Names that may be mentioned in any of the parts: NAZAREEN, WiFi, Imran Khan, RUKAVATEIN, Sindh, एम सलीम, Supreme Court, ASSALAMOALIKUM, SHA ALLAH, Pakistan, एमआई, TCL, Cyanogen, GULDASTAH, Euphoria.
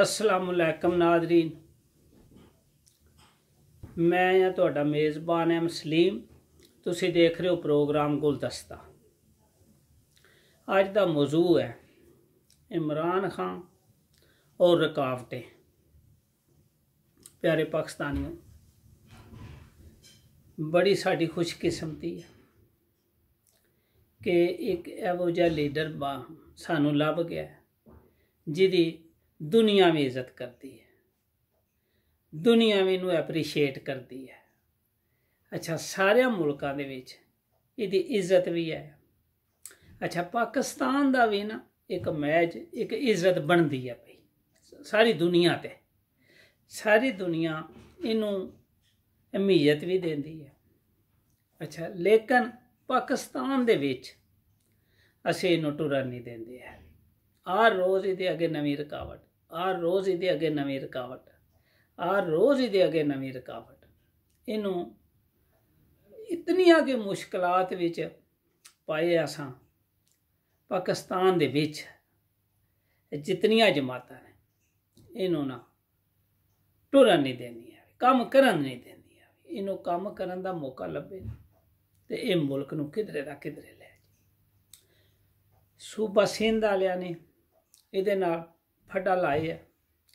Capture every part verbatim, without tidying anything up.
अस्सलामुअलैकुम नादरीन, मैं तुहाडा मेज़बान एम सलीम। तुसी देख रहे हो प्रोग्राम गुलदस्ता। अज का मौजू है इमरान खान और रुकावटें। प्यारे पाकिस्तानियों, बड़ी साड़ी खुशकिस्मती है कि एक एवो जिहा लीडर सानू लभ गया जिहदी दुनिया भी इज़्ज़त करती है, दुनिया भी इनू एप्रीशिएट करती है। अच्छा, सारे मुल्कां दे विच इहदी इज़्ज़त भी है। अच्छा, पाकिस्तान दा भी ना एक मैच एक इज़्ज़त बनती है भाई सारी दुनिया ते। सारी दुनिया इनू अहमियत भी देंदी है। अच्छा, लेकिन पाकिस्तान दे विच असीं इनू टुरन नहीं देंदे है। हर रोज़ इहदे अगे नवीं रुकावट, हर रोज़ इहदे अगे नवीं रुकावट, हर रोज़ इहदे अगे नवीं रुकावट। इनू इतनियां कि मुश्किलात विच पाए असां पाकिस्तान दे विच जितनियां जमातां ने इनू ना टुरन नहीं देंदी, कम करन नहीं देंदी। इनू कम करन दा मौका लभे ते इह मुल्क नूं किधरे दा किधरे लै। सूबा सिंध वालियां ने इहदे नाल फड्डा लाया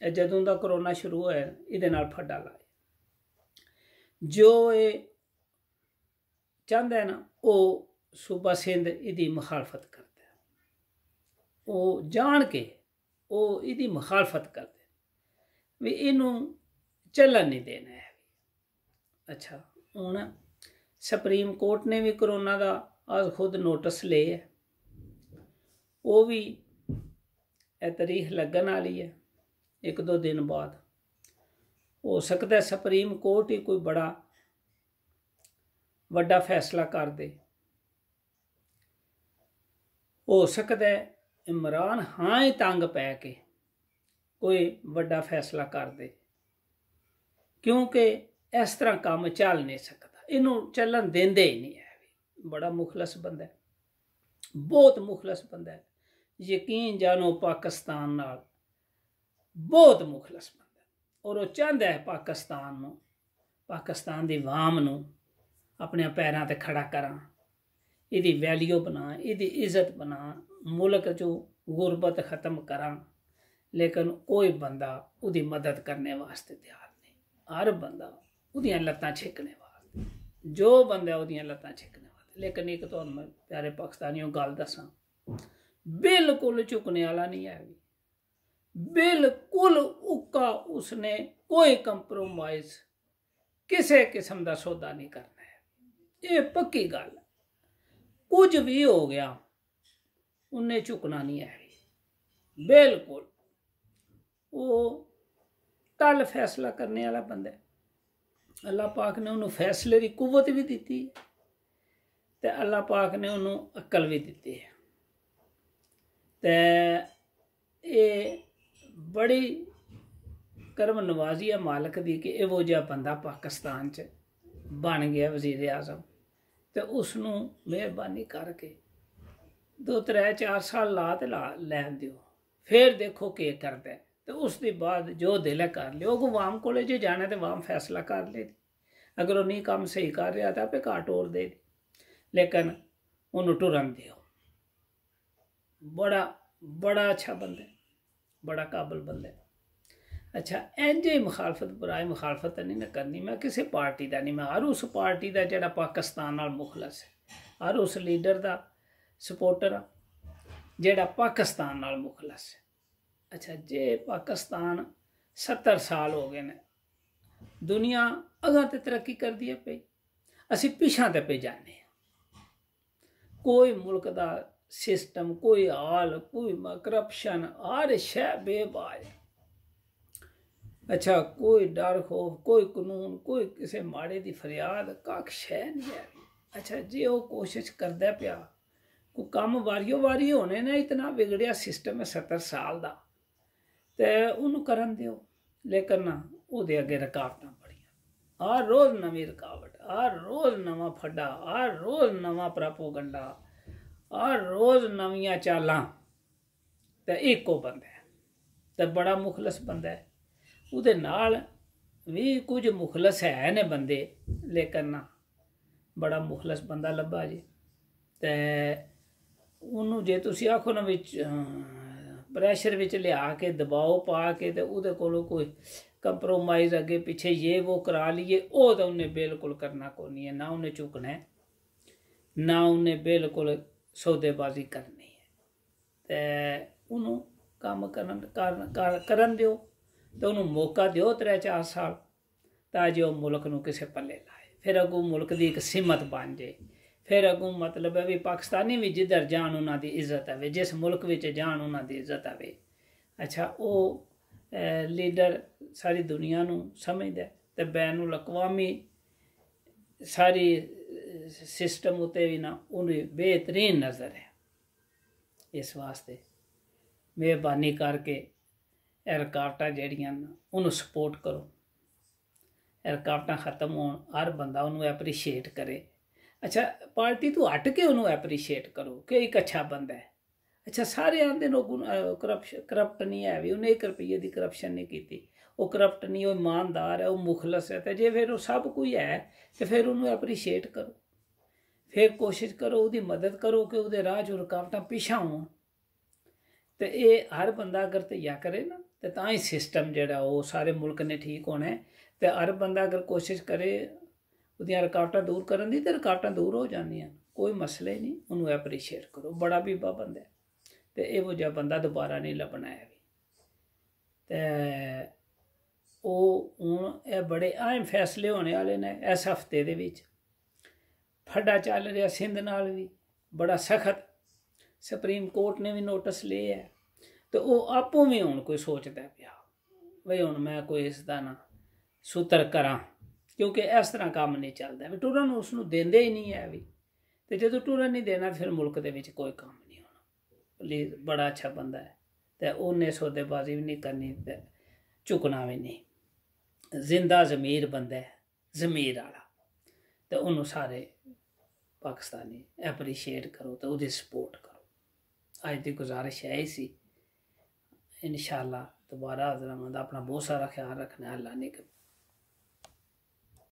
है। जदों दा करोना शुरू होया इहदे नाल फड्डा लाया। जो ये चाहता है ना, वो सूबा सिंध इहदी मुखालफत करता है। वो जान के वो इहदी मुखालफत करते भी इनू चलन नहीं देना है। अच्छा, हुण सुप्रीम कोर्ट ने भी करोना का आज खुद नोटिस लिया है। वो भी ए तारीख लगन वाली है एक दो दिन बाद। हो सकता है सुप्रीम कोर्ट ही कोई बड़ा बड़ा फैसला कर दे। हो सकता है इमरान खान ही तंग पै के कोई बड़ा फैसला कर दे, क्योंकि इस तरह काम चल नहीं सकता। इनू चलन देंदे ही नहीं है। बड़ा मुखलस बंदा है, बहुत मुखलस बंदा है। यकीन जानो पाकिस्तान नाल बहुत मुखलस बंदा है और वह चाहता है पाकिस्तान नूं, पाकिस्तान दी वाम नूं अपने पैरां ते खड़ा करां, इहदी वैल्यू बनां, इहदी इज्जत बनां, मुल्क चों गुरबत खत्म करां। लेकिन कोई बंदा उहदी मदद करने वास्ते तैयार नहीं। हर बंदा उहदियां लत्तां छेकने वास्ते, जो बंदा उहदियां लत्तां छेकने वास्ते। लेकिन इक तुहानूं मैं प्यारे पाकिस्तानियों गल दस्सां, बिल्कुल झुकने वाला नहीं है। बिल्कुल उका उसने कोई कंप्रोमाइज किसी किस्म का सौदा नहीं करना है। ये पक्की गल, कुछ भी हो गया उन्हें झुकना नहीं है। बिल्कुल वो टल फैसला करने वाला बंदा है। अल्लाह पाक ने उन्होंने फैसले की कुवत भी दी ते अल्लाह पाक ने उन्होंने अकल भी दी है। ते ये बड़ी करम नवाजी है मालिक दी कि इहो जिहा बंदा पाकिस्तान च बन गया वजीर आजम। तो उसनू मेहरबानी करके दो त्रै चार साल ला तो ला लैन दिओ, फिर देखो के करता है। तो उसके बाद जो दिल है कर लिओ। अगर वाम कोले जो जाना तो वाम फैसला कर ले। अगर वह नहीं काम सही कर रहा तो आपे घर टोर दे, लेकिन उन्होंने टुरन दिओ। बड़ा बड़ा अच्छा बंदा है, बड़ा काबिल बंदा है। अच्छा, इंज ही मुखालफत बराए मुखालफत नहीं ना करनी। मैं किसी पार्टी का नहीं, मैं हर उस पार्टी का जिहड़ा पाकिस्तान नाल मुखलस है, हर उस लीडर का सपोर्टर हाँ जिहड़ा पाकिस्तान नाल मुखलस है। अच्छा, जे पाकिस्तान सत्तर साल हो गए ने, दुनिया अगां ते तरक्की करदी है पई, असीं पिछां ते पे जाने। कोई मुल्क का सिस्टम, कोई हाल, कोई करप्शन, हर शह बेबाज। अच्छा, कोई डर खौफ, कोई कानून, कोई किसी माड़े की फरियाद, कख शह नहीं है। अच्छा, जे वह कोशिश करता पिया कोई कम वारियो वारी होने ना, इतना बिगड़िया सिस्टम है सत्तर साल का, तो उन्होंने करन दिओ। लेकिन ना उहदे अगे रुकावटां बड़ियां, हर रोज़ नवीं रुकावट, हर रोज़ नवा फड्डा, हर रोज़ नवा प्रोपेगेंडा, हर रोज़ नवी चालां। तो एको बंदा है, ते बड़ा मुखलस बंदा है। उहदे नाल भी कुछ मुखलस है ने बंदे, लेकिन ना बड़ा मुखलस बंदा लब्भा जी। ते उन्होंने जे तुसी आखो ना विच प्रेशर विच लिया के दबाव पा के ते उहदे कोलों कोई कंप्रोमाइज़ अगे पिछे ये वो करा लिए, वो तो उन्हें बिल्कुल करना को नहीं है, ना उन्हें चुकना है, ना उन्हें बिल्कुल सौदेबाजी करनी है। ते उन्होंने काम करन कर करन दिओ ते उन्होंने मौका दिओ त्रै चार साल ताकि वह मुल्क नूं किसे पल्ले लाए, फिर अगू मुल्क की एक सीमत बन जाए। फिर अगू मतलब है भी पाकिस्तानी भी जिधर जान उन्हों की इज्जत आवे, जिस मुल्क में जान उन्हों की इज्जत आवे। अच्छा वो लीडर सारी दुनिया नूं समझदा है ते बैनुल अकवामी सारी सिस्टम उत्ते भी ना उन्हें बेहतरीन नज़र है। इस वास्ते मेहरबानी करके रुकावटां जिहड़ियां उन्होंने सपोर्ट करो, रुकावटां खत्म हो, हर बंदा उन्होंने एप्रीशिएट करे। अच्छा पार्टी तो हट के उन्होंने एप्रीशिएट करो कि एक अच्छा बंदा है। अच्छा सारे आंदे करप्शन करप्ट नहीं है भी, उन्हें एक रुपये की करप्शन नहीं की, वो करप्ट नहीं, वो ईमानदार है, वो मुखलस है। तो जे फिर वो सब कुछ है तो फिर उन्होंने एप्रीशिएट करो, फिर कोशिश करो उसकी मदद करो कि उसके राह च रुकावटा पिछा हो। तो ये हर बंदा अगर तैया करे ना तो तां ही सिस्टम जिहड़ा वो सारे मुल्क ने ठीक होना है। तो हर बंदा अगर कोशिश करे उहदियां रुकावटां दूर करन दी ते रुकावटां दूर हो जांदियां, कोई मसला ही नहीं। उन्होंने एप्रीशिएट करो, बड़ा बीबा बंदा है ते इहो जिहा बंदा दोबारा नहीं लभना है। ते ओह हुण ये बड़े अहम फैसले होने वाले ने इस हफ्ते दे विच। फड्डा चल रहा सिंध नाल भी बड़ा सख्त, सुप्रीम कोर्ट ने भी नोटिस ले है। तो वह आपों भी हुण कोई सोचता पिया बई हुण मैं कोई इसदा ना सूतर करां, क्योंकि इस तरह काम नहीं चलता भी, टुरन उसनूं देंदे ही नहीं है भी। तो जो टुरन नहीं देना फिर मुल्क दे विच कोई काम नहीं होना। प्लीज़ बड़ा अच्छा बंदा है ते उन्हें सौदेबाजी भी नहीं करनी ते झुकना भी नहीं। जिंदा जमीर बंदा है, जमीर वाला, तो उन्होंने सारे पाकिस्तानी एप्रीशिएट करो तो उसकी सपोर्ट करो। अज की गुजारिश है ही सी। इंशाअल्लाह दोबारा हाज़िर होंदा। अपना बहुत सारा ख्याल रखना, अल्लाह ने